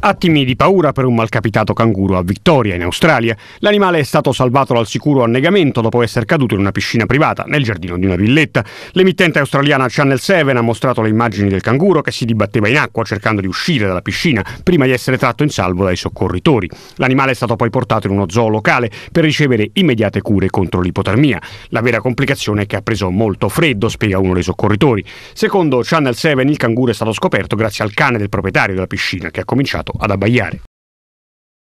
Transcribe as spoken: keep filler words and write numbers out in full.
Attimi di paura per un malcapitato canguro a Victoria, in Australia. L'animale è stato salvato dal sicuro annegamento dopo essere caduto in una piscina privata, nel giardino di una villetta. L'emittente australiana Channel sette ha mostrato le immagini del canguro che si dibatteva in acqua cercando di uscire dalla piscina prima di essere tratto in salvo dai soccorritori. L'animale è stato poi portato in uno zoo locale per ricevere immediate cure contro l'ipotermia. La vera complicazione è che ha preso molto freddo, spiega uno dei soccorritori. Secondo Channel sette il canguro è stato scoperto grazie al cane del proprietario della piscina, che ha cominciato ad abbaiare.